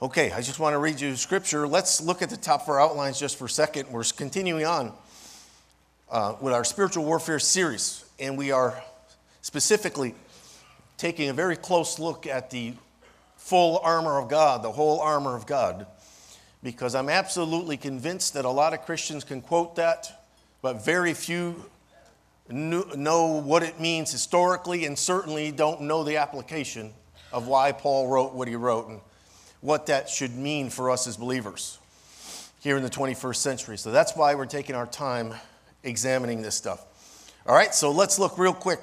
Okay, I just want to read you scripture. Let's look at the top of our outlines just for a second. We're continuing on with our spiritual warfare series, and we are specifically taking a very close look at the full armor of God, the whole armor of God, because I'm absolutely convinced that a lot of Christians can quote that, but very few know what it means historically, and certainly don't know the application of why Paul wrote what he wrote and what that should mean for us as believers here in the 21st century. So that's why we're taking our time examining this stuff. All right, so let's look real quick.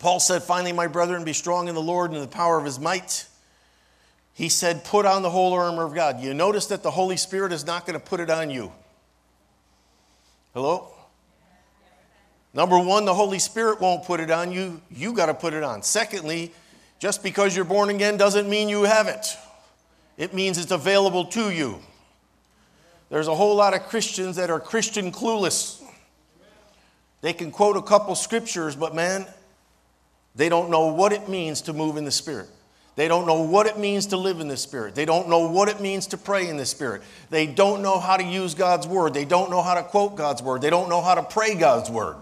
Paul said, "Finally, my brethren, be strong in the Lord and in the power of his might." He said, "Put on the whole armor of God." You notice that the Holy Spirit is not going to put it on you. Hello? Number one, the Holy Spirit won't put it on you. You got to put it on. Secondly, just because you're born again doesn't mean you have it. It means it's available to you. There's a whole lot of Christians that are Christian clueless. They can quote a couple scriptures, but man, they don't know what it means to move in the Spirit. They don't know what it means to live in the Spirit. They don't know what it means to pray in the Spirit. They don't know how to use God's Word. They don't know how to quote God's Word. They don't know how to pray God's Word.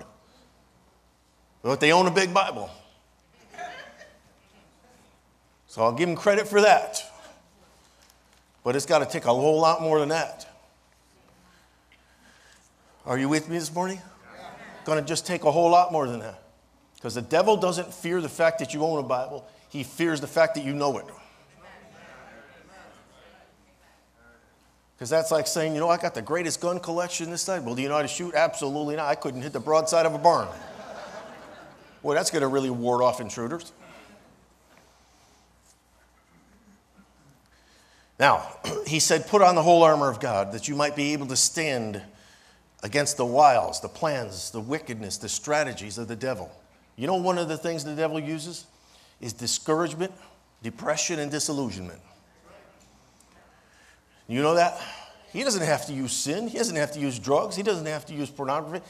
But they own a big Bible. So I'll give them credit for that. But it's got to take a whole lot more than that. Are you with me this morning? Yeah. Going to just take a whole lot more than that. Because the devil doesn't fear the fact that you own a Bible. He fears the fact that you know it. Because that's like saying, you know, I got the greatest gun collection this side. Well, do you know how to shoot? Absolutely not. I couldn't hit the broadside of a barn. Boy, that's going to really ward off intruders. Now, he said, "Put on the whole armor of God, that you might be able to stand against the wiles, the plans, the wickedness, the strategies of the devil." You know, one of the things the devil uses is discouragement, depression, and disillusionment. You know that? He doesn't have to use sin. He doesn't have to use drugs. He doesn't have to use pornography.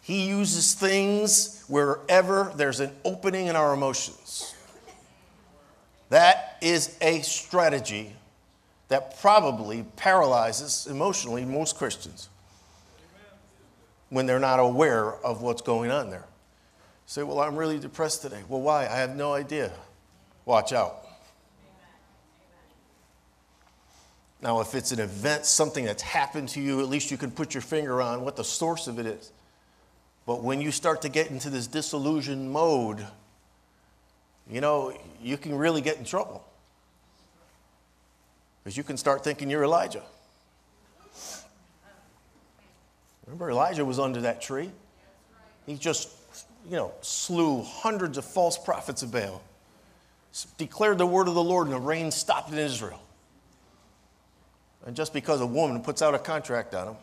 He uses things wherever there's an opening in our emotions. That is a strategy that probably paralyzes emotionally most Christians when they're not aware of what's going on there. Say, "Well, I'm really depressed today." "Well, why?" "I have no idea." Watch out. Now, if it's an event, something that's happened to you, at least you can put your finger on what the source of it is. But when you start to get into this disillusioned mode, you know, you can really get in trouble. Because you can start thinking you're Elijah. Remember, Elijah was under that tree. He just, you know, slew hundreds of false prophets of Baal, declared the word of the Lord, and the rain stopped in Israel. And just because a woman puts out a contract on him,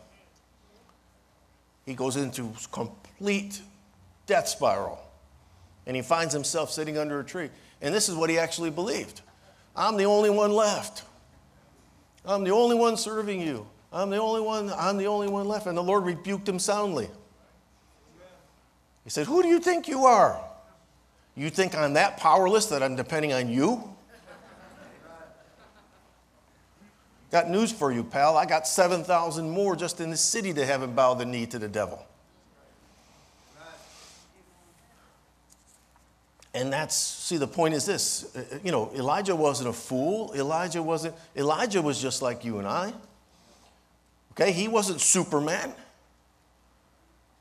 he goes into complete death spiral. And he finds himself sitting under a tree. And this is what he actually believed. "I'm the only one left. I'm the only one serving you. I'm the only one left." And the Lord rebuked him soundly. He said, "Who do you think you are? You think I'm that powerless that I'm depending on you? Got news for you, pal. I got 7,000 more just in this city that haven't bowed the knee to the devil." And that's, see, the point is this, you know, Elijah wasn't a fool. Elijah was just like you and I. Okay, he wasn't Superman.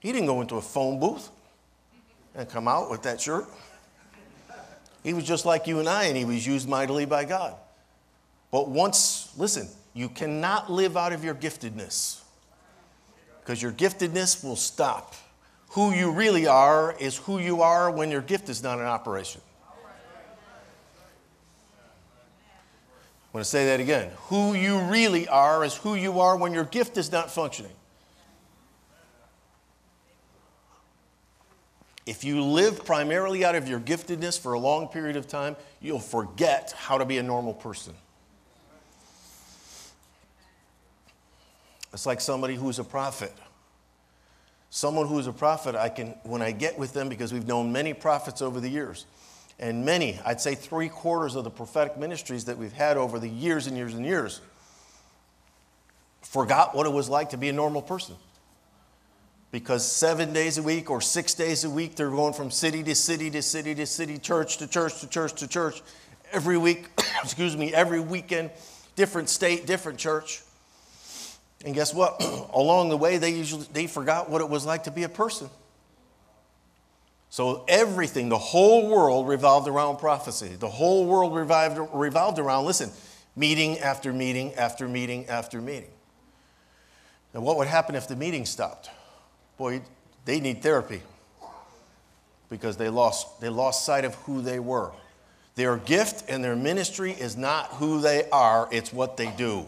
He didn't go into a phone booth and come out with that shirt. He was just like you and I, and he was used mightily by God. But once, listen, you cannot live out of your giftedness, because your giftedness will stop. Who you really are is who you are when your gift is not in operation. I want to say that again. Who you really are is who you are when your gift is not functioning. If you live primarily out of your giftedness for a long period of time, you'll forget how to be a normal person. It's like somebody who's a prophet. Someone who is a prophet, when I get with them, because we've known many prophets over the years, And many, I'd say 3/4 of the prophetic ministries that we've had over the years and years and years, forgot what it was like to be a normal person. Because 7 days a week or 6 days a week, they're going from city to city to city to city, church to church to church to church. Every week, excuse me, every weekend, different state, different church. And guess what? Along the way, they forgot what it was like to be a person. So everything, the whole world revolved around prophecy. The whole world revolved around, listen, meeting after meeting after meeting after meeting. Now what would happen if the meeting stopped? Boy, they need therapy because they lost sight of who they were. Their gift and their ministry is not who they are, it's what they do.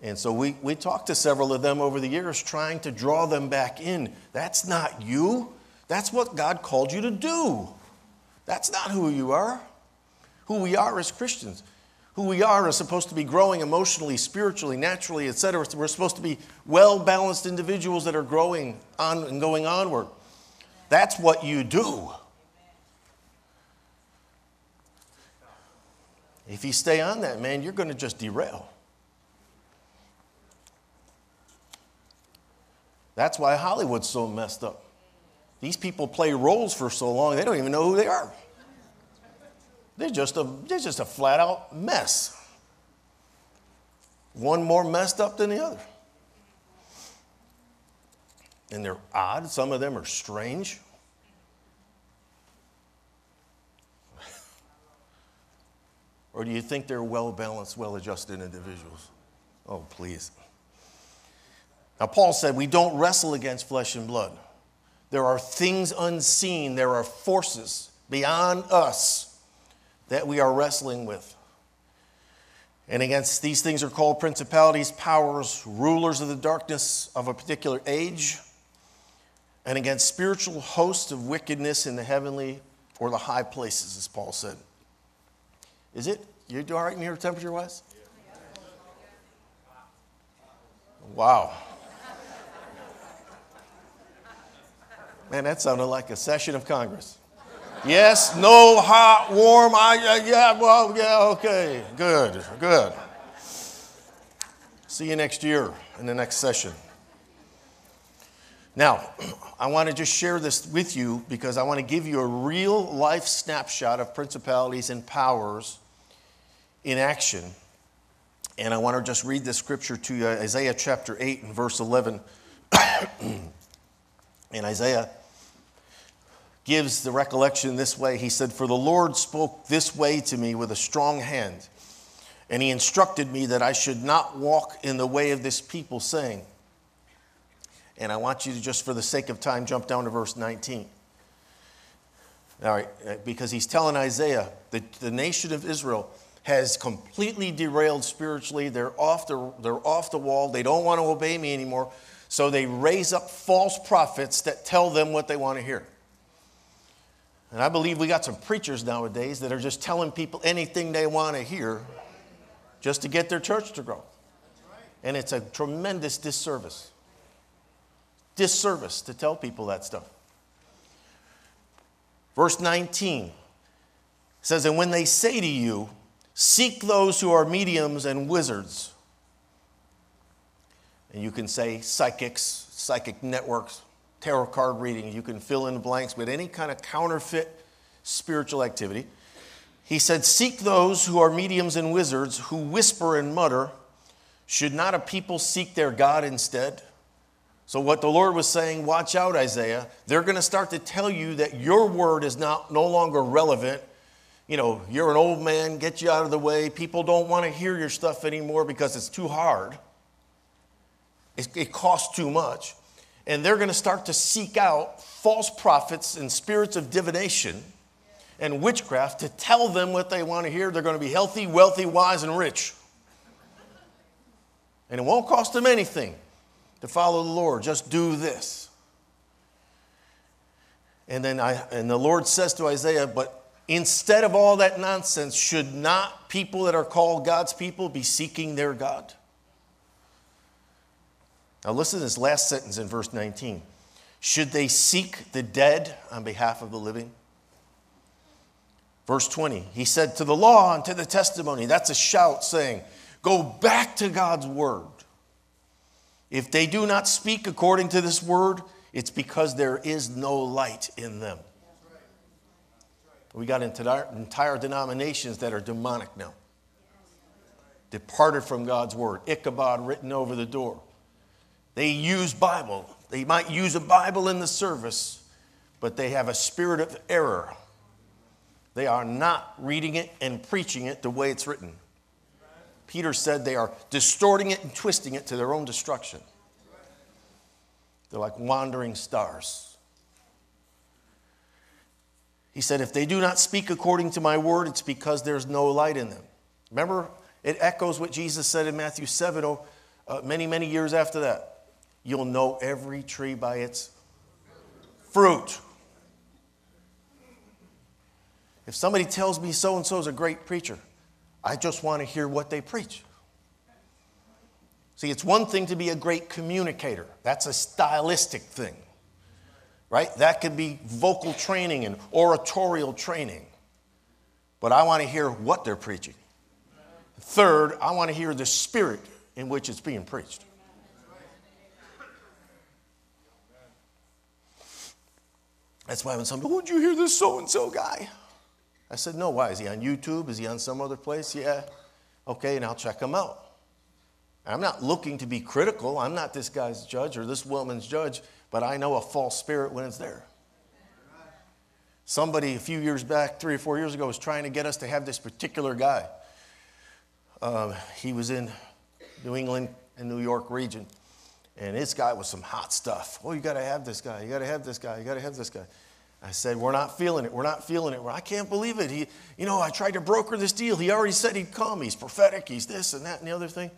And so we talked to several of them over the years trying to draw them back in. That's not you. That's what God called you to do. That's not who you are. Who we are as Christians. Who we are supposed to be growing emotionally, spiritually, naturally, etc. We're supposed to be well-balanced individuals that are growing on and going onward. That's what you do. If you stay on that, man, you're going to just derail. That's why Hollywood's so messed up. These people play roles for so long, they don't even know who they are. They're just a flat-out mess. One more messed up than the other. And they're odd. Some of them are strange. Or do you think they're well-balanced, well-adjusted individuals? Oh, please. Now, Paul said we don't wrestle against flesh and blood. There are things unseen. There are forces beyond us that we are wrestling with. And against these things are called principalities, powers, rulers of the darkness of a particular age, and against spiritual hosts of wickedness in the heavenly or the high places, as Paul said. Is it? You do all right in here temperature-wise? Wow. Man, that sounded like a session of Congress. Yes, no, hot, warm, okay, good. See you next year in the next session. Now, I want to just share this with you because I want to give you a real life snapshot of principalities and powers in action. And I want to just read this scripture to you, Isaiah chapter 8 and verse 11. And Isaiah gives the recollection this way. He said, "For the Lord spoke this way to me with a strong hand, and he instructed me that I should not walk in the way of this people, saying," and I want you to just for the sake of time jump down to verse 19. All right, because he's telling Isaiah that the nation of Israel has completely derailed spiritually. They're off the wall. They don't want to obey me anymore. So they raise up false prophets that tell them what they want to hear. And I believe we got some preachers nowadays that are just telling people anything they want to hear just to get their church to grow. And it's a tremendous disservice. Disservice to tell people that stuff. Verse 19 says, "And when they say to you, seek those who are mediums and wizards." And you can say psychics, psychic networks, tarot card reading. You can fill in the blanks with any kind of counterfeit spiritual activity. He said, "Seek those who are mediums and wizards, who whisper and mutter. Should not a people seek their God instead?" So what the Lord was saying, watch out, Isaiah. They're going to start to tell you that your word is no longer relevant. You know, you're an old man, get you out of the way. People don't want to hear your stuff anymore because it's too hard. It costs too much. And they're going to start to seek out false prophets and spirits of divination and witchcraft to tell them what they want to hear. They're going to be healthy, wealthy, wise, and rich. And it won't cost them anything to follow the Lord. Just do this. And then the Lord says to Isaiah, "But instead of all that nonsense, should not people that are called God's people be seeking their God?" Now listen to this last sentence in verse 19. Should they seek the dead on behalf of the living? Verse 20, he said, to the law and to the testimony. That's a shout saying, go back to God's word. If they do not speak according to this word, it's because there is no light in them. We got into entire denominations that are demonic now. Departed from God's word. Ichabod written over the door. They use Bible. They might use a Bible in the service, but they have a spirit of error. They are not reading it and preaching it the way it's written. Peter said they are distorting it and twisting it to their own destruction. They're like wandering stars. He said, if they do not speak according to my word, it's because there's no light in them. Remember, it echoes what Jesus said in Matthew 7, many, many years after that. You'll know every tree by its fruit. If somebody tells me so-and-so is a great preacher, I just want to hear what they preach. See, it's one thing to be a great communicator. That's a stylistic thing, right? That could be vocal training and oratorial training. But I want to hear what they're preaching. Third, I want to hear the spirit in which it's being preached. That's why when somebody, oh, did you hear this so-and-so guy? I said, no, why? Is he on YouTube? Is he on some other place? Yeah. Okay, and I'll check him out. I'm not looking to be critical. I'm not this guy's judge or this woman's judge, but I know a false spirit when it's there. Somebody a few years back, 3 or 4 years ago, was trying to get us to have this particular guy. He was in New England and New York region. And this guy was some hot stuff. Oh, you got to have this guy. You got to have this guy. You got to have this guy. I said, we're not feeling it. We're not feeling it. I can't believe it. He, you know, I tried to broker this deal. He already said he'd come. He's prophetic. He's this and that and the other thing.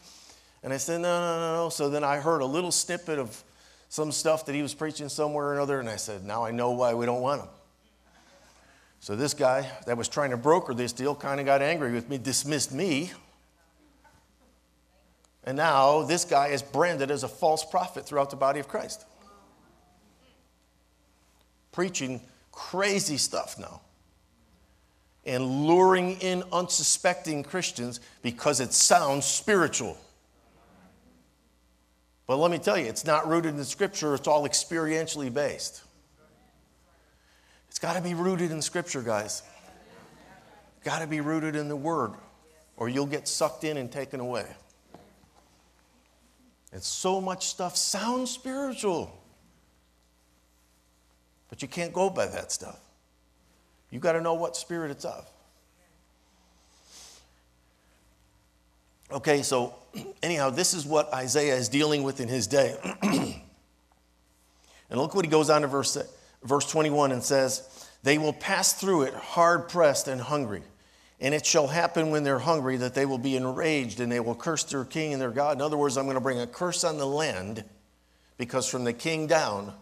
And I said, no, no, no, no. So then I heard a little snippet of some stuff that he was preaching somewhere or another. And I said, now I know why we don't want him. So this guy that was trying to broker this deal kind of got angry with me, dismissed me. And now this guy is branded as a false prophet throughout the body of Christ. Preaching crazy stuff now. And luring in unsuspecting Christians because it sounds spiritual. But let me tell you, it's not rooted in Scripture. It's all experientially based. It's got to be rooted in Scripture, guys. Got to be rooted in the Word. Or you'll get sucked in and taken away. And so much stuff sounds spiritual. But you can't go by that stuff. You've got to know what spirit it's of. Okay, so anyhow, this is what Isaiah is dealing with in his day. And look what he goes on to verse 21 and says, they will pass through it hard-pressed and hungry. And it shall happen when they're hungry that they will be enraged and they will curse their king and their God. In other words, I'm going to bring a curse on the land because from the king down,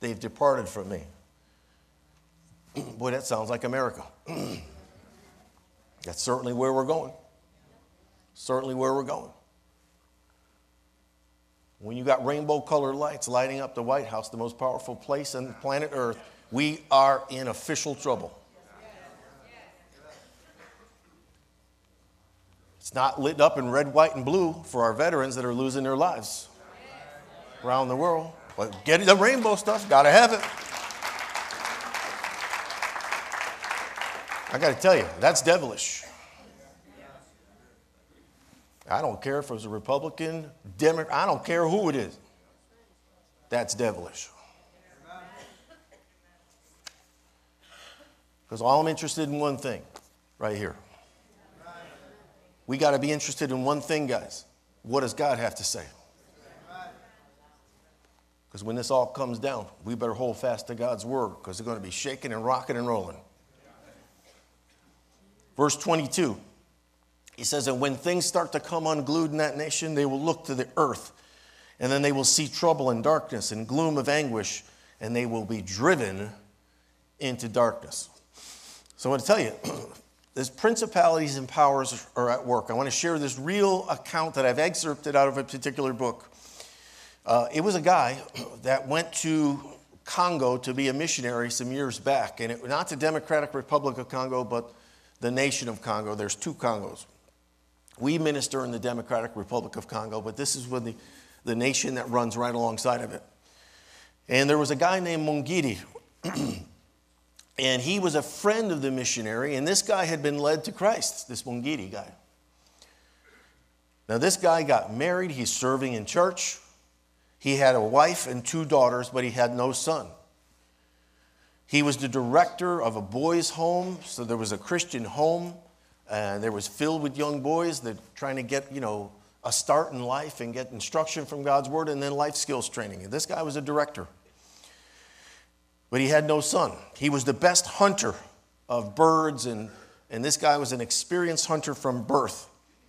they've departed from me. Boy, that sounds like America. That's certainly where we're going. Certainly where we're going. When you got rainbow colored lights lighting up the White House, the most powerful place on planet Earth, we are in official trouble. It's not lit up in red, white, and blue for our veterans that are losing their lives around the world. But get the rainbow stuff, got to have it. I got to tell you, that's devilish. I don't care if it was a Republican, Democrat, I don't care who it is. That's devilish. Because all I'm interested in one thing right here. We got to be interested in one thing, guys. What does God have to say? Because when this all comes down, we better hold fast to God's word because they're going to be shaking and rocking and rolling. Verse 22, he says, and when things start to come unglued in that nation, they will look to the earth, and then they will see trouble and darkness and gloom of anguish, and they will be driven into darkness. So I want to tell you, these principalities and powers are at work. I want to share this real account that I've excerpted out of a particular book. It was a guy that went to Congo to be a missionary some years back. And it, not the Democratic Republic of Congo, but the nation of Congo. There's two Congos. We minister in the Democratic Republic of Congo, but this is with the nation that runs right alongside of it. And there was a guy named Mungidi. And he was a friend of the missionary, and this guy had been led to Christ, this Mungidi guy. Now, this guy got married. He's serving in church. He had a wife and two daughters, but he had no son. He was the director of a boys' home, so there was a Christian home, and there was filled with young boys that trying to get, you know, a start in life and get instruction from God's word and then life skills training. And this guy was a director. But he had no son. He was the best hunter of birds, and this guy was an experienced hunter from birth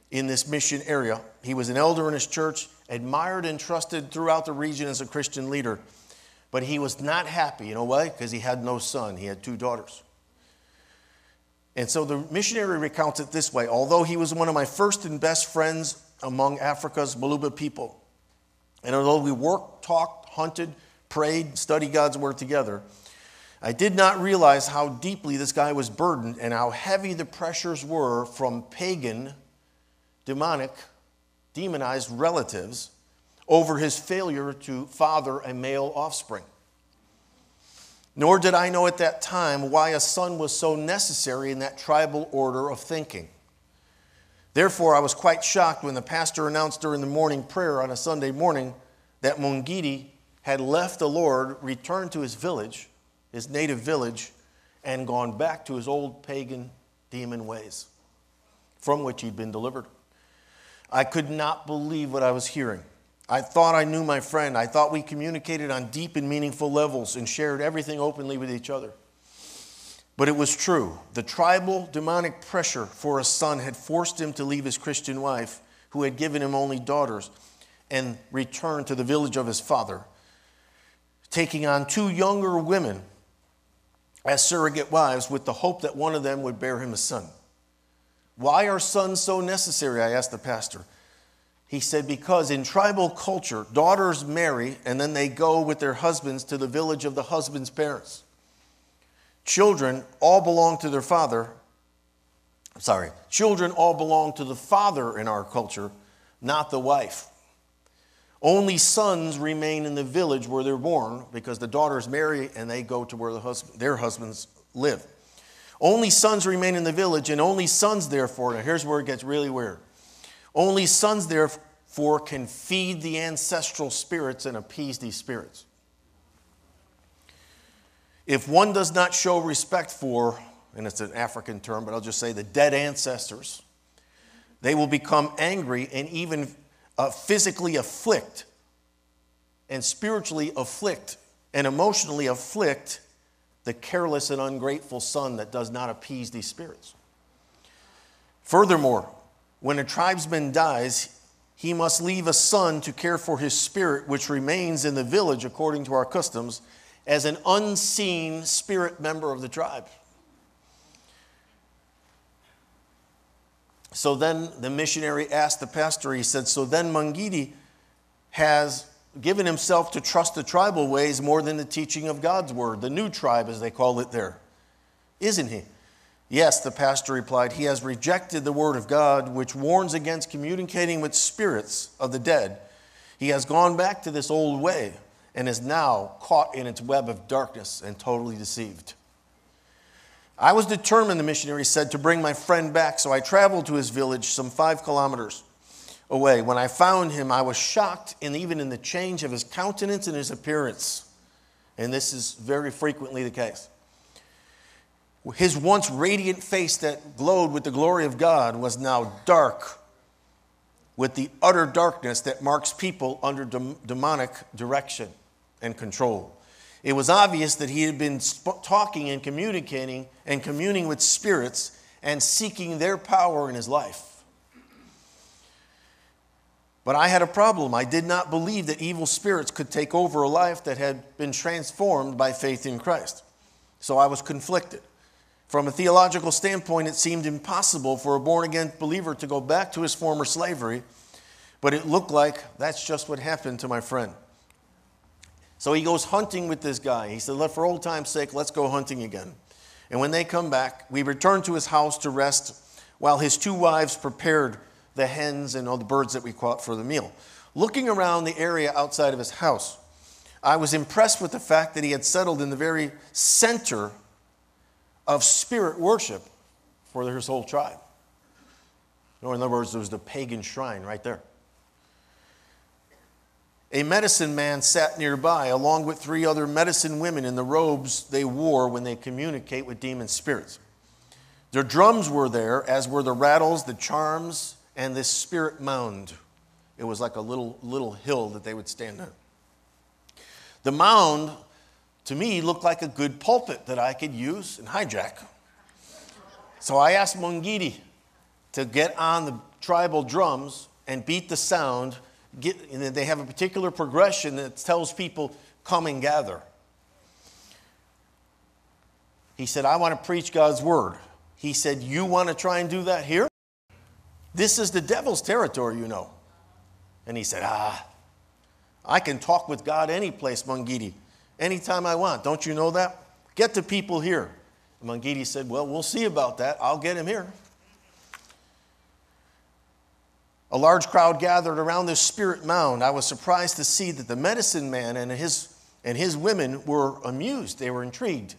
in this mission area. He was an elder in his church, admired and trusted throughout the region as a Christian leader. But he was not happy, you know why? Because he had no son. He had two daughters. And so the missionary recounts it this way: although he was one of my first and best friends among Africa's Maluba people, and although we worked, talked, hunted, prayed, studied God's word together, I did not realize how deeply this guy was burdened and how heavy the pressures were from pagan, demonized relatives over his failure to father a male offspring. Nor did I know at that time why a son was so necessary in that tribal order of thinking. Therefore, I was quite shocked when the pastor announced during the morning prayer on a Sunday morning that Mungidi had left the Lord, returned to his village, his native village, and gone back to his old pagan demon ways, from which he'd been delivered. I could not believe what I was hearing. I thought I knew my friend. I thought we communicated on deep and meaningful levels and shared everything openly with each other. But it was true. The tribal demonic pressure for a son had forced him to leave his Christian wife, who had given him only daughters, and return to the village of his father, taking on two younger women as surrogate wives with the hope that one of them would bear him a son. Why are sons so necessary? I asked the pastor. He said, because in tribal culture, daughters marry and then they go with their husbands to the village of the husband's parents. Children all belong to their father. Children all belong to the father in our culture, not the wife. Only sons remain in the village where they're born, because the daughters marry and they go to where their husbands live. Only sons remain in the village, and only sons, therefore, now here's where it gets really weird. Only sons, therefore, can feed the ancestral spirits and appease these spirits. If one does not show respect for, and it's an African term, but I'll just say the dead ancestors, they will become angry and even physically afflict and spiritually afflict and emotionally afflict the careless and ungrateful son that does not appease these spirits. Furthermore, when a tribesman dies, he must leave a son to care for his spirit, which remains in the village according to our customs as an unseen spirit member of the tribe. So then the missionary asked the pastor, he said, so then Mungidi has given himself to trust the tribal ways more than the teaching of God's word, the new tribe as they call it there, isn't he? Yes, the pastor replied, he has rejected the word of God, which warns against communicating with spirits of the dead. He has gone back to this old way and is now caught in its web of darkness and totally deceived. I was determined, the missionary said, to bring my friend back, so I traveled to his village some 5 kilometers away. When I found him, I was shocked, and even in the change of his countenance and his appearance. And this is very frequently the case. His once radiant face that glowed with the glory of God was now dark with the utter darkness that marks people under demonic direction and control. It was obvious that he had been talking and communicating and communing with spirits and seeking their power in his life. But I had a problem. I did not believe that evil spirits could take over a life that had been transformed by faith in Christ. So I was conflicted. From a theological standpoint, it seemed impossible for a born-again believer to go back to his former slavery, but it looked like that's just what happened to my friend. So he goes hunting with this guy. He said, for old time's sake, let's go hunting again. And when they come back, we return to his house to rest while his two wives prepared the hens and all the birds that we caught for the meal. Looking around the area outside of his house, I was impressed with the fact that he had settled in the very center of spirit worship for his whole tribe. In other words, there was the pagan shrine right there. A medicine man sat nearby, along with three other medicine women in the robes they wore when they communicate with demon spirits. Their drums were there, as were the rattles, the charms, and this spirit mound. It was like a little hill that they would stand on. The mound, to me, looked like a good pulpit that I could use and hijack. So I asked Mungidi to get on the tribal drums and beat the sound. And they have a particular progression that tells people, come and gather. He said, I want to preach God's word. He said, you want to try and do that here? This is the devil's territory, you know. And he said, I can talk with God any place, Mungidi, anytime I want. Don't you know that? Get the people here. And Mungidi said, well, we'll see about that. I'll get him here. A large crowd gathered around this spirit mound. I was surprised to see that the medicine man and his women were amused. They were intrigued.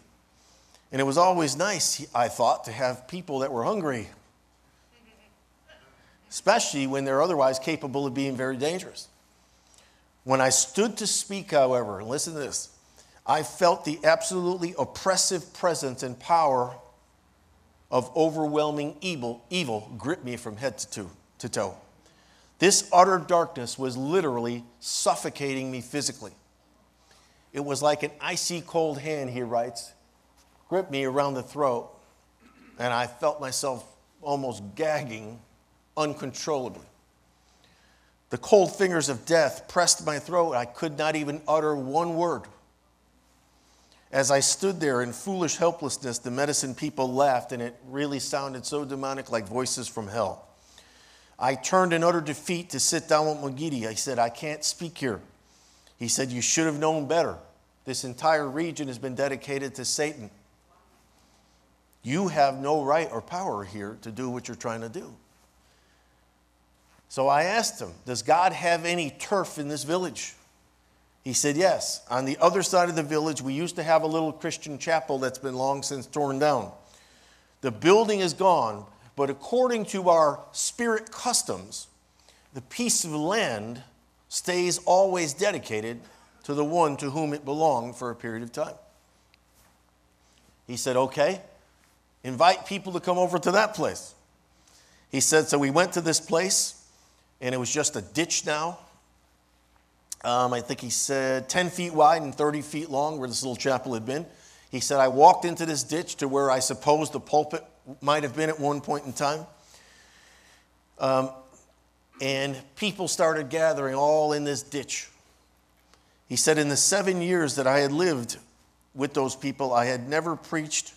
And it was always nice, I thought, to have people that were hungry, especially when they're otherwise capable of being very dangerous. When I stood to speak, however, and listen to this, I felt the absolutely oppressive presence and power of overwhelming evil grip me from head to toe. This utter darkness was literally suffocating me physically. It was like an icy cold hand, he writes, gripped me around the throat, and I felt myself almost gagging uncontrollably. The cold fingers of death pressed my throat, and I could not even utter one word. As I stood there in foolish helplessness, the medicine people laughed, and it really sounded so demonic, like voices from hell. I turned in utter defeat to sit down with Mungidi. I said, I can't speak here. He said, you should have known better. This entire region has been dedicated to Satan. You have no right or power here to do what you're trying to do. So I asked him, does God have any turf in this village? He said, yes. On the other side of the village, we used to have a little Christian chapel that's been long since torn down. The building is gone. But according to our spirit customs, the piece of land stays always dedicated to the one to whom it belonged for a period of time. He said, okay, invite people to come over to that place. He said, so we went to this place, and it was just a ditch now. I think he said 10 feet wide and 30 feet long where this little chapel had been. He said, I walked into this ditch to where I suppose the pulpit might have been at one point in time. And people started gathering all in this ditch. He said, in the 7 years that I had lived with those people, I had never preached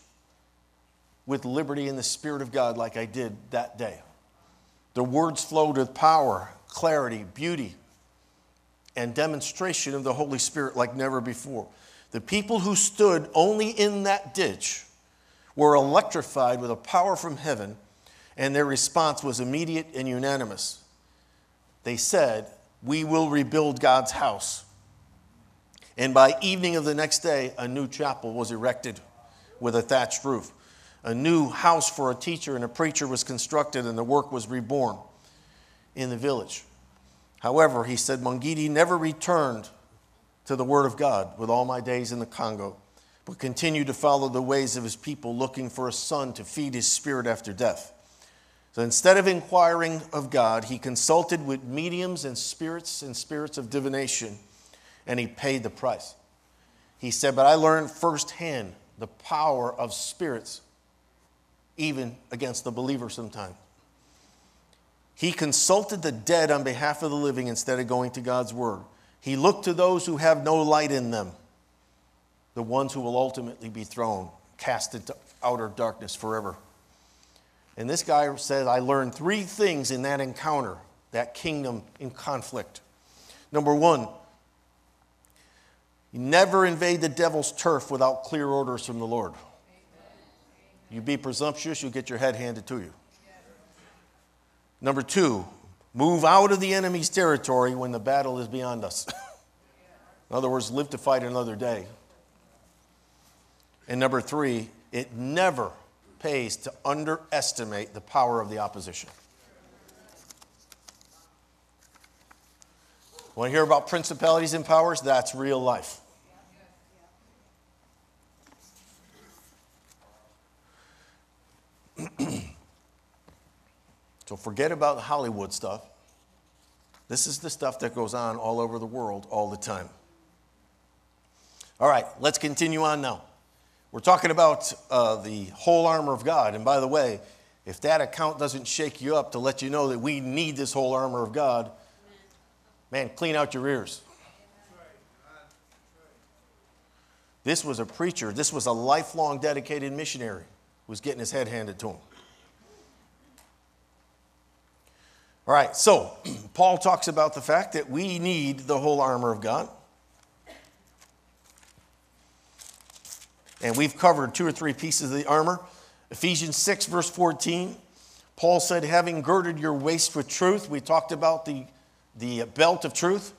with liberty in the Spirit of God like I did that day. The words flowed with power, clarity, beauty, and demonstration of the Holy Spirit like never before. The people who stood only in that ditch were electrified with a power from heaven, and their response was immediate and unanimous. They said, we will rebuild God's house. And by evening of the next day, a new chapel was erected with a thatched roof. A new house for a teacher and a preacher was constructed, and the work was reborn in the village. However, he said, Mungidi never returned to the word of God with all my days in the Congo, but continued to follow the ways of his people, looking for a son to feed his spirit after death. So instead of inquiring of God, he consulted with mediums and spirits of divination, and he paid the price. He said, but I learned firsthand the power of spirits, even against the believer sometimes. He consulted the dead on behalf of the living instead of going to God's word. He looked to those who have no light in them, the ones who will ultimately be thrown, cast into outer darkness forever. And this guy says, I learned three things in that encounter, that kingdom in conflict. Number one, You never invade the devil's turf without clear orders from the Lord. You be presumptuous, you'll get your head handed to you. Number two, move out of the enemy's territory when the battle is beyond us. In other words, live to fight another day. And number three, it never pays to underestimate the power of the opposition. Want to hear about principalities and powers? That's real life. So forget about Hollywood stuff. This is the stuff that goes on all over the world all the time. All right, let's continue on now. We're talking about the whole armor of God. And by the way, if that account doesn't shake you up to let you know that we need this whole armor of God, man, clean out your ears. This was a preacher. This was a lifelong dedicated missionary who was getting his head handed to him. All right, so Paul talks about the fact that we need the whole armor of God. And we've covered two or three pieces of the armor. Ephesians 6, verse 14, Paul said, having girded your waist with truth. We talked about the belt of truth.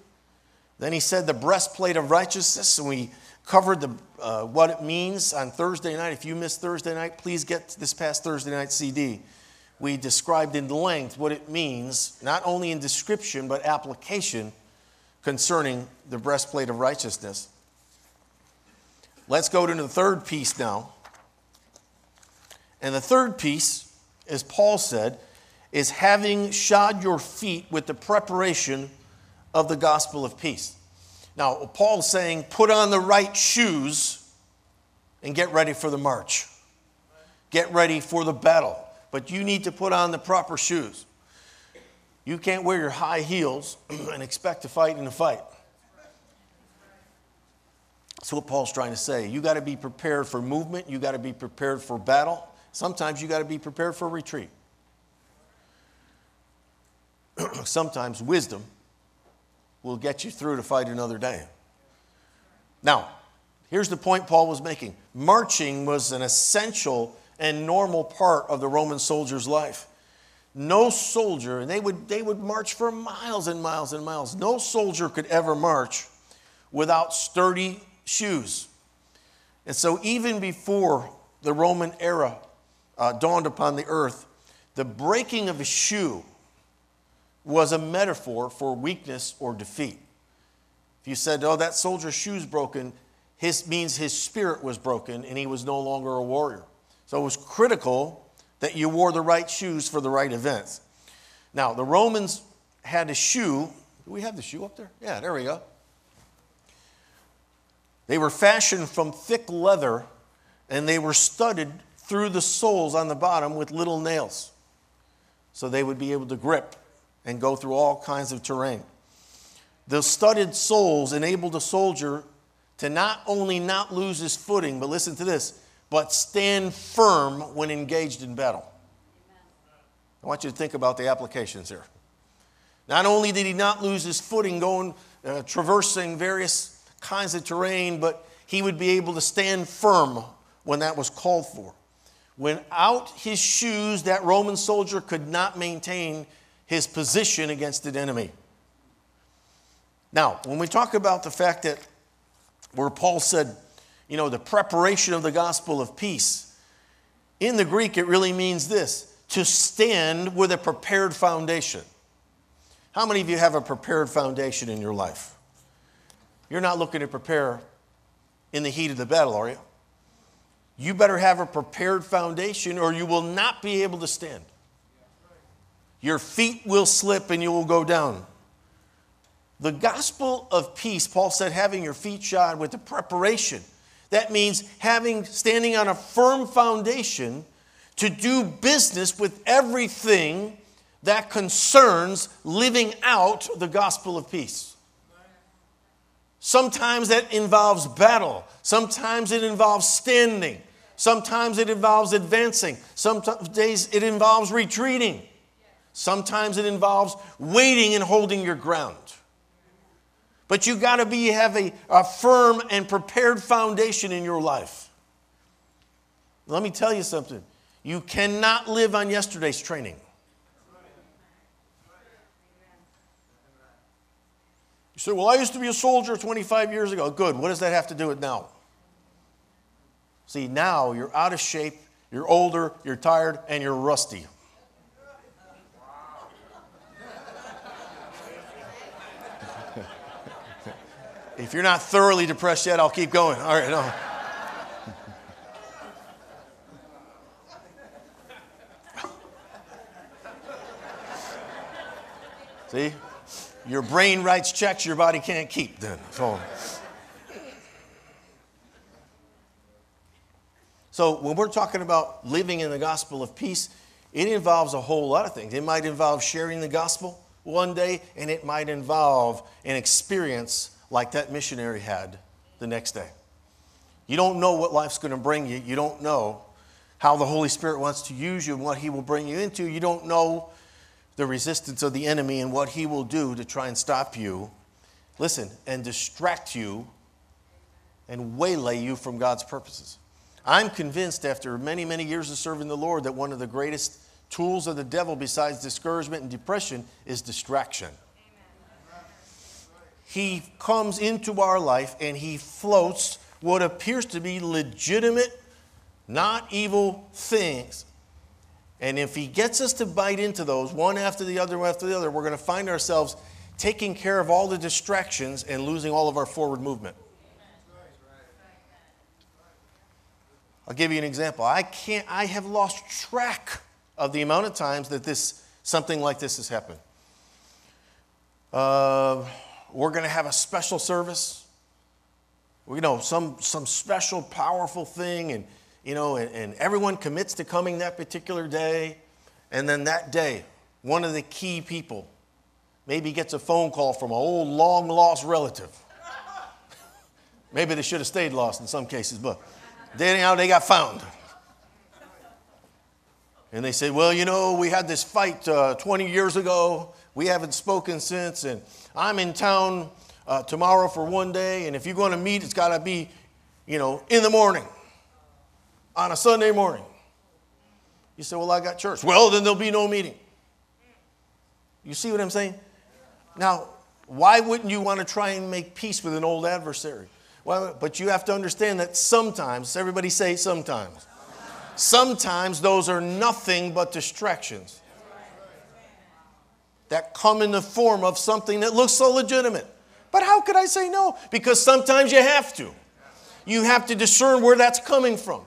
Then he said the breastplate of righteousness, and we covered what it means on Thursday night. If you missed Thursday night, please get this past Thursday night CD. We described in length what it means, not only in description, but application concerning the breastplate of righteousness. Let's go to the third piece now. And the third piece, as Paul said, is having shod your feet with the preparation of the gospel of peace. Now, Paul's saying, put on the right shoes and get ready for the march. Get ready for the battle. But you need to put on the proper shoes. You can't wear your high heels and expect to fight in a fight. That's what Paul's trying to say. You got to be prepared for movement. You got to be prepared for battle. Sometimes you got to be prepared for retreat. Sometimes wisdom will get you through to fight another day. Now, here's the point Paul was making. Marching was an essential and normal part of the Roman soldier's life. No soldier, and they would march for miles and miles and miles. No soldier could ever march without sturdy shoes. And so even before the Roman era dawned upon the earth, the breaking of a shoe was a metaphor for weakness or defeat. If you said, oh, that soldier's shoe's broken, his means his spirit was broken and he was no longer a warrior. So it was critical that you wore the right shoes for the right events. Now, the Romans had a shoe. Do we have the shoe up there? Yeah, there we go. They were fashioned from thick leather, and they were studded through the soles on the bottom with little nails, so they would be able to grip and go through all kinds of terrain. The studded soles enabled a soldier to not only not lose his footing, but listen to this, but stand firm when engaged in battle. Amen. I want you to think about the applications here. Not only did he not lose his footing going, traversing various kinds of terrain, but he would be able to stand firm when that was called for. Without his shoes, that Roman soldier could not maintain his position against an enemy. Now, when we talk about the fact that where Paul said, you know, the preparation of the gospel of peace, in the Greek it really means this, to stand with a prepared foundation. How many of you have a prepared foundation in your life? You're not looking to prepare in the heat of the battle, are you? You better have a prepared foundation or you will not be able to stand. Your feet will slip and you will go down. The gospel of peace, Paul said, having your feet shod with the preparation. That means standing on a firm foundation to do business with everything that concerns living out the gospel of peace. Sometimes that involves battle. Sometimes it involves standing. Sometimes it involves advancing. Sometimes it involves retreating. Sometimes it involves waiting and holding your ground. But you've got to have a firm and prepared foundation in your life. Let me tell you something. You cannot live on yesterday's training. You say, well, I used to be a soldier 25 years ago. Good. What does that have to do with now? See, now you're out of shape, you're older, you're tired, and you're rusty. If you're not thoroughly depressed yet, I'll keep going. All right, no. See? Your brain writes checks your body can't keep then. So when we're talking about living in the gospel of peace, it involves a whole lot of things. It might involve sharing the gospel one day, and it might involve an experience like that missionary had the next day. You don't know what life's going to bring you. You don't know how the Holy Spirit wants to use you and what He will bring you into. You don't know the resistance of the enemy and what he will do to try and stop you, listen, and distract you and waylay you from God's purposes. I'm convinced after many, many years of serving the Lord that one of the greatest tools of the devil besides discouragement and depression is distraction. He comes into our life and he floats what appears to be legitimate, not evil things. And if he gets us to bite into those, one after the other, we're going to find ourselves taking care of all the distractions and losing all of our forward movement. I'll give you an example. I have lost track of the amount of times that something like this has happened. We're going to have a special service, you know, some special powerful thing, and you know, and everyone commits to coming that particular day, and then that day, one of the key people maybe gets a phone call from an old long-lost relative. Maybe they should have stayed lost in some cases, but anyhow, they got found. And they say, well, you know, we had this fight 20 years ago. We haven't spoken since, and I'm in town tomorrow for one day, and if you're going to meet, it's got to be, you know, in the morning, on a Sunday morning. You say, well, I got church. Well, then there'll be no meeting. You see what I'm saying? Now, why wouldn't you want to try and make peace with an old adversary? Well, but you have to understand that sometimes, everybody say sometimes. Sometimes those are nothing but distractions that come in the form of something that looks so legitimate. But how could I say no? Because sometimes you have to. You have to discern where that's coming from.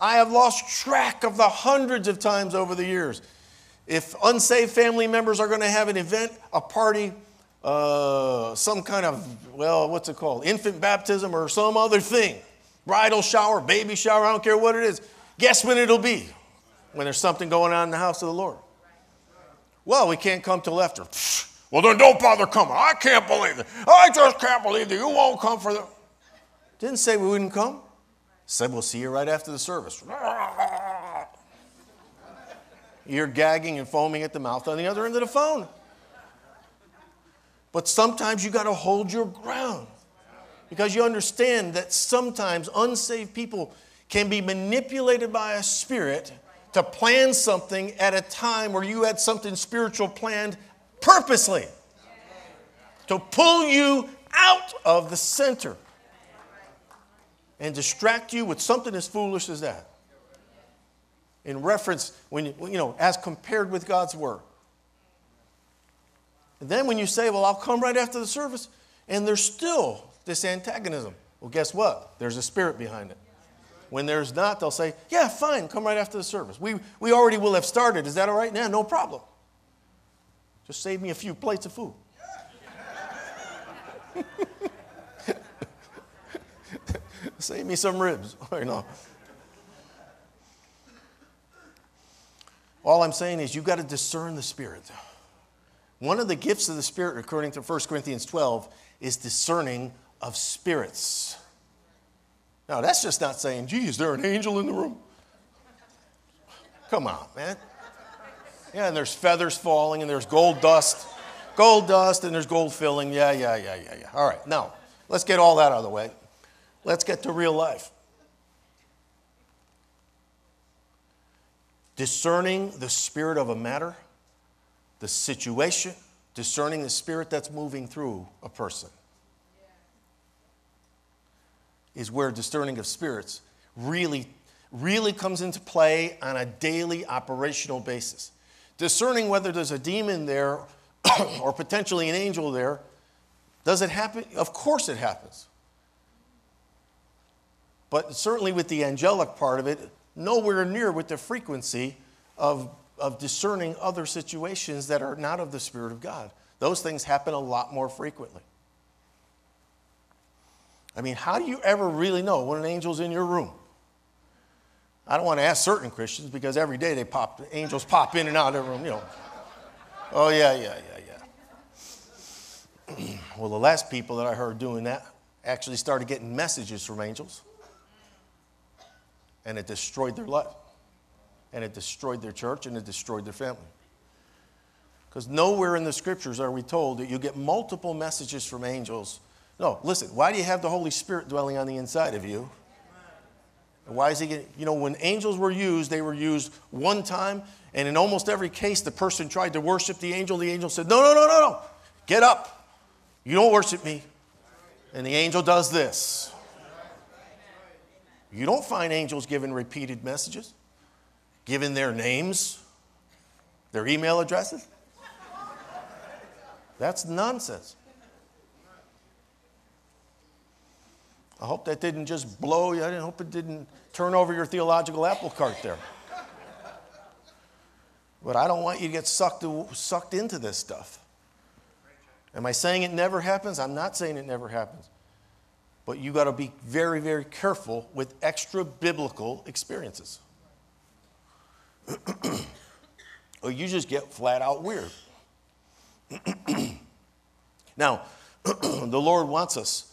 I have lost track of the hundreds of times over the years. If unsaved family members are going to have an event, a party, some kind of, well, what's it called? Infant baptism or some other thing. Bridal shower, baby shower, I don't care what it is. Guess when it'll be? When there's something going on in the house of the Lord. Well, we can't come till after. Well, then don't bother coming. I can't believe it. I just can't believe that you won't come for the... Didn't say we wouldn't come. Said we'll see you right after the service. You're gagging and foaming at the mouth on the other end of the phone. But sometimes you got to hold your ground, because you understand that sometimes unsaved people can be manipulated by a spirit to plan something at a time where you had something spiritual planned purposely to pull you out of the center and distract you with something as foolish as that. In reference, when you know, as compared with God's word. And then when you say, well, I'll come right after the service, and there's still this antagonism. Well, guess what? There's a spirit behind it. When there's not, they'll say, yeah, fine, come right after the service. We already will have started. Is that all right? Yeah, no problem. Just save me a few plates of food. Save me some ribs. No. All I'm saying is you've got to discern the Spirit. One of the gifts of the Spirit, according to 1 Corinthians 12, is discerning of spirits. Now, that's just not saying, gee, is there an angel in the room? Come on, man. Yeah, and there's feathers falling and there's gold dust Gold dust and there's gold filling. Yeah. All right, now, let's get all that out of the way. Let's get to real life. Discerning the spirit of a matter, the situation, discerning the spirit that's moving through a person is where discerning of spirits really comes into play on a daily operational basis. Discerning whether there's a demon there or potentially an angel there, does it happen? Of course it happens. But certainly with the angelic part of it, nowhere near with the frequency of discerning other situations that are not of the Spirit of God. Those things happen a lot more frequently. I mean, how do you ever really know when an angel's in your room? I don't want to ask certain Christians because every day they angels pop in and out of their room, you know. Oh, yeah. Well, the last people that I heard doing that actually started getting messages from angels. And it destroyed their life. And it destroyed their church, and it destroyed their family. Because nowhere in the Scriptures are we told that you get multiple messages from angels. No, listen, why do you have the Holy Spirit dwelling on the inside of you? And why is he getting, you know, when angels were used, they were used one time, and in almost every case, the person tried to worship the angel said, no, get up. You don't worship me. And the angel does this. You don't find angels given repeated messages, given their names, their email addresses. That's nonsense. I hope that didn't just blow you. I hope it didn't turn over your theological apple cart there. But I don't want you to get sucked into this stuff. Am I saying it never happens? I'm not saying it never happens. But you got to be very, very careful with extra biblical experiences. Or you just get flat out weird. Now, the Lord wants us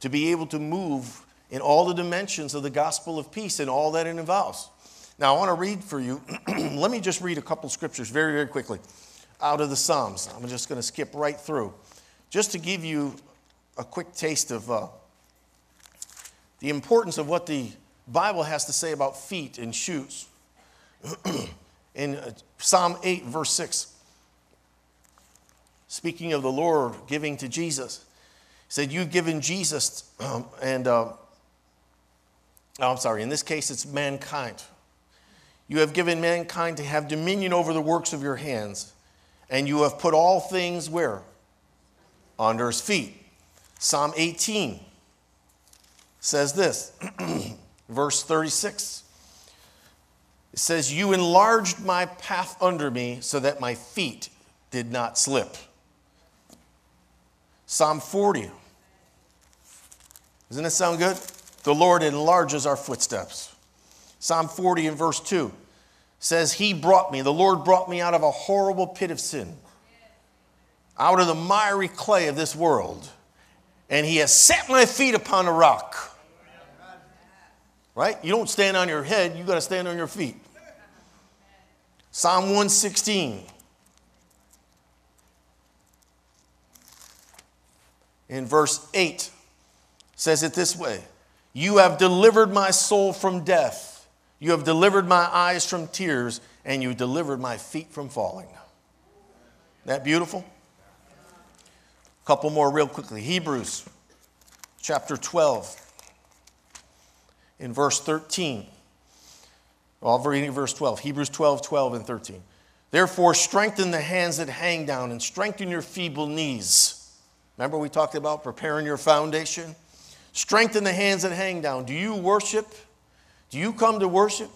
to be able to move in all the dimensions of the gospel of peace and all that it involves. Now, I want to read for you. Let me just read a couple scriptures very, very quickly out of the Psalms. I'm just going to skip right through just to give you a quick taste of the importance of what the Bible has to say about feet and shoes. In Psalm 8, verse 6, speaking of the Lord giving to Jesus, he said, you've given Jesus, in this case it's mankind. You have given mankind to have dominion over the works of your hands, and you have put all things where? Under his feet. Psalm 18 says this, verse 36. It says, you enlarged my path under me so that my feet did not slip. Psalm 40. Doesn't that sound good? The Lord enlarges our footsteps. Psalm 40 and verse 2 says, the Lord brought me out of a horrible pit of sin, out of the miry clay of this world, and he has set my feet upon a rock. Right? You don't stand on your head. You got to stand on your feet. Psalm 116. In verse 8. Says it this way. You have delivered my soul from death. You have delivered my eyes from tears. And you delivered my feet from falling. Isn't that beautiful? A couple more real quickly. Hebrews chapter 12. In verse 13, well, I'll read verse 12, Hebrews 12 and 13. Therefore, strengthen the hands that hang down and strengthen your feeble knees. Remember we talked about preparing your foundation? Strengthen the hands that hang down. Do you worship? Do you come to worship?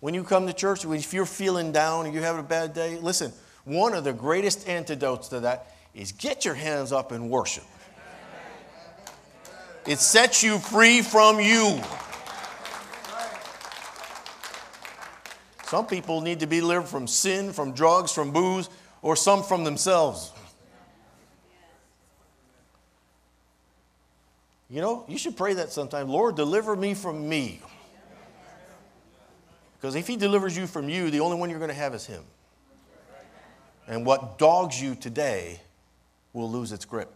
When you come to church, if you're feeling down and you're having a bad day, listen, one of the greatest antidotes to that is get your hands up and worship. It sets you free from you. Some people need to be delivered from sin, from drugs, from booze, or some from themselves. You know, you should pray that sometime. Lord, deliver me from me. Because if he delivers you from you, the only one you're going to have is him. And what dogs you today will lose its grip.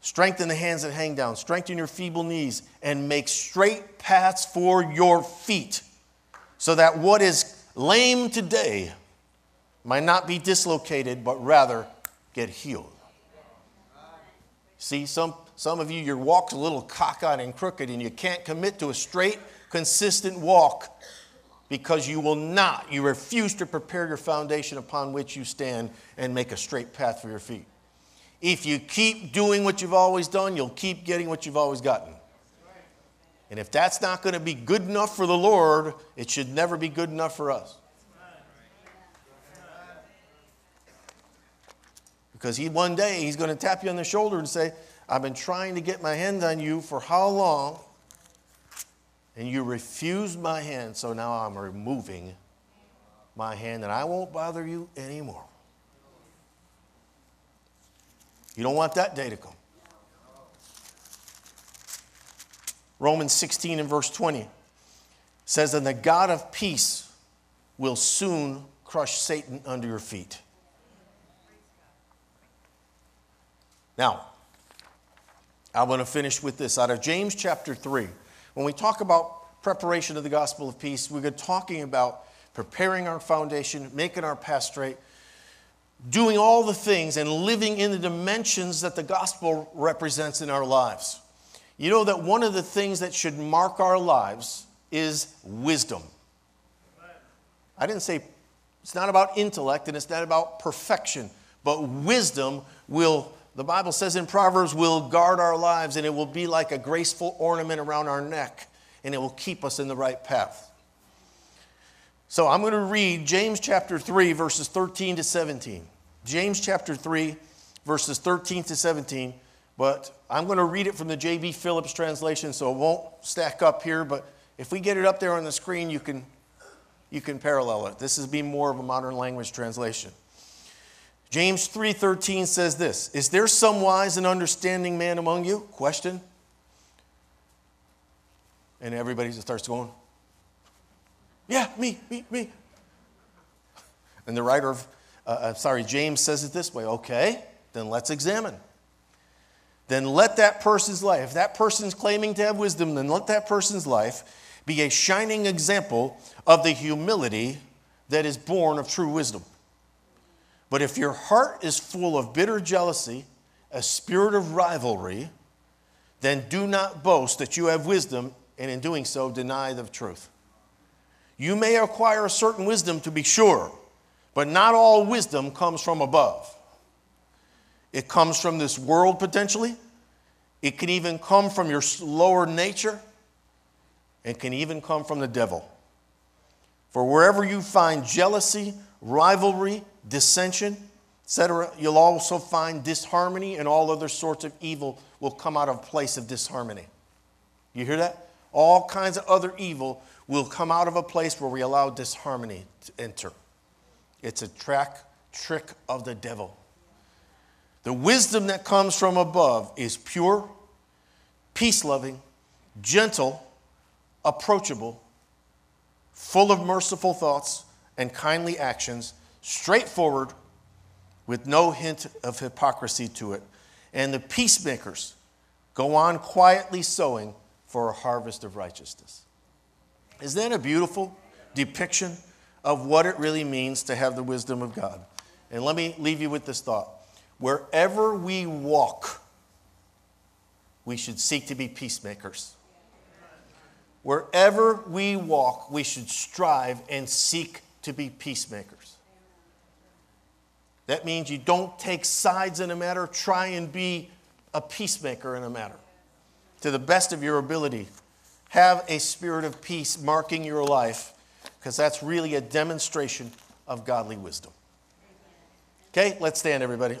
Strengthen the hands that hang down. Strengthen your feeble knees and make straight paths for your feet so that what is lame today might not be dislocated, but rather get healed. See, some of you, your walk's a little cockeyed and crooked and you can't commit to a straight, consistent walk because you will not. You refuse to prepare your foundation upon which you stand and make a straight path for your feet. If you keep doing what you've always done, you'll keep getting what you've always gotten. And if that's not going to be good enough for the Lord, it should never be good enough for us. Because one day he's going to tap you on the shoulder and say, I've been trying to get my hand on you for how long? And you refused my hand, so now I'm removing my hand and I won't bother you anymore. You don't want that day to come. Romans 16 and verse 20 says, and the God of peace will soon crush Satan under your feet. Now, I want to finish with this. Out of James chapter 3, when we talk about preparation of the gospel of peace, we're talking about preparing our foundation, making our path straight, doing all the things and living in the dimensions that the gospel represents in our lives. You know that one of the things that should mark our lives is wisdom. I didn't say it's not about intellect and it's not about perfection, but wisdom will, the Bible says in Proverbs, will guard our lives and it will be like a graceful ornament around our neck and it will keep us in the right path. So I'm going to read James chapter 3, verses 13 to 17. James chapter 3, verses 13 to 17. But I'm going to read it from the J.B. Phillips translation, so it won't stack up here. But if we get it up there on the screen, you can parallel it. This is being more of a modern language translation. James 3:13 says this, is there some wise and understanding man among you? Question. And everybody just starts going, yeah, me. And the writer of, James says it this way. Okay, then let's examine. Then let that person's life, if that person's claiming to have wisdom, then let that person's life be a shining example of the humility that is born of true wisdom. But if your heart is full of bitter jealousy, a spirit of rivalry, then do not boast that you have wisdom, and in doing so, deny the truth. You may acquire a certain wisdom, to be sure, but not all wisdom comes from above. It comes from this world, potentially. It can even come from your lower nature. It can even come from the devil. For wherever you find jealousy, rivalry, dissension, etc., you'll also find disharmony, and all other sorts of evil will come out of place of disharmony. You hear that? All kinds of other evil will come out of a place where we allow disharmony to enter. It's a trick of the devil. The wisdom that comes from above is pure, peace-loving, gentle, approachable, full of merciful thoughts and kindly actions, straightforward, with no hint of hypocrisy to it. And the peacemakers go on quietly sowing for a harvest of righteousness. Isn't that a beautiful depiction of what it really means to have the wisdom of God? And let me leave you with this thought. Wherever we walk, we should seek to be peacemakers. Wherever we walk, we should strive and seek to be peacemakers. That means you don't take sides in a matter. Try and be a peacemaker in a matter. To the best of your ability, have a spirit of peace marking your life, because that's really a demonstration of godly wisdom. Okay, let's stand, everybody.